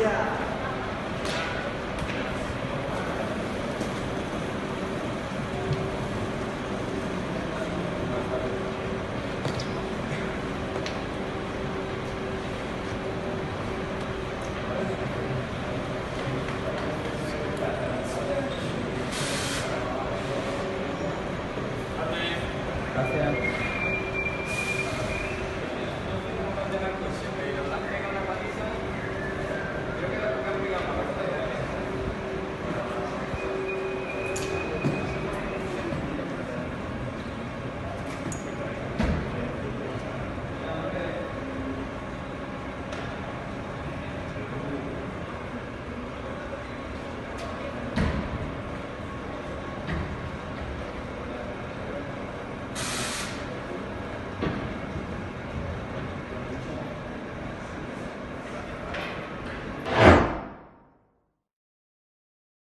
Yeah.